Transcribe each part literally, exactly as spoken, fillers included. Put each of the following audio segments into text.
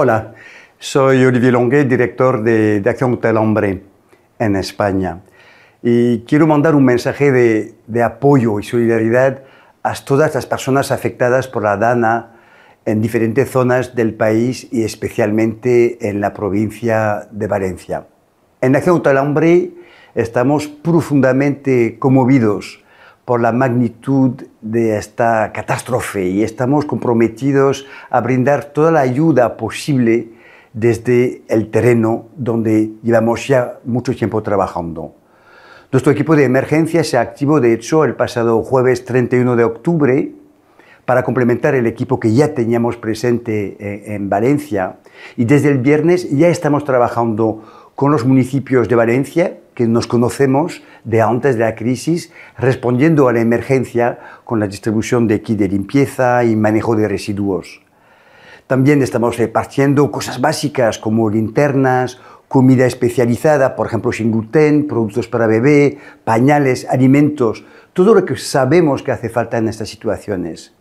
Hola, soy Olivier Longué, director de, de Acción contra el Hambre en España. Y quiero mandar un mensaje de, de apoyo y solidaridad a todas las personas afectadas por la DANA en diferentes zonas del país y especialmente en la provincia de Valencia. En Acción contra el Hambre estamos profundamente conmovidos por la magnitud de esta catástrofe y estamos comprometidos a brindar toda la ayuda posible desde el terreno donde llevamos ya mucho tiempo trabajando. Nuestro equipo de emergencia se activó, de hecho, el pasado jueves treinta y uno de octubre para complementar el equipo que ya teníamos presente en Valencia, y desde el viernes ya estamos trabajando con los municipios de Valencia que nos conocemos de antes de la crisis, respondiendo a la emergencia con la distribución de kit de limpieza y manejo de residuos. También estamos repartiendo cosas básicas como linternas, comida especializada, por ejemplo sin gluten, productos para bebé, pañales, alimentos, todo lo que sabemos que hace falta en estas situaciones.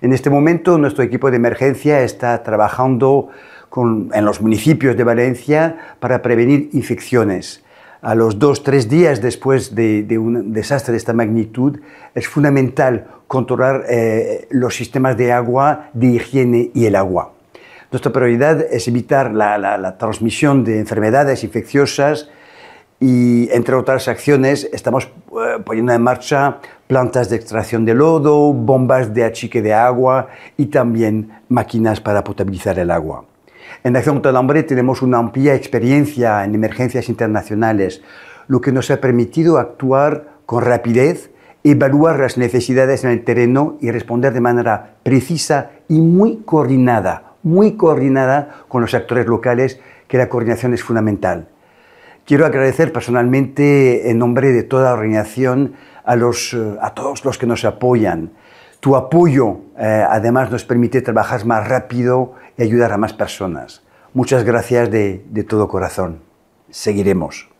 En este momento nuestro equipo de emergencia está trabajando con, en los municipios de Valencia para prevenir infecciones. A los dos, tres días después de, de un desastre de esta magnitud, es fundamental controlar eh, los sistemas de agua, de higiene y el agua. Nuestra prioridad es evitar la, la, la transmisión de enfermedades infecciosas y, entre otras acciones, estamos eh, poniendo en marcha plantas de extracción de lodo, bombas de achique de agua y también máquinas para potabilizar el agua. En Acción contra el Hambre tenemos una amplia experiencia en emergencias internacionales, lo que nos ha permitido actuar con rapidez, evaluar las necesidades en el terreno y responder de manera precisa y muy coordinada, muy coordinada con los actores locales, que la coordinación es fundamental. Quiero agradecer personalmente, en nombre de toda la organización, a, los, a todos los que nos apoyan. Tu apoyo, eh, además, nos permite trabajar más rápido y ayudar a más personas. Muchas gracias de, de todo corazón. Seguiremos.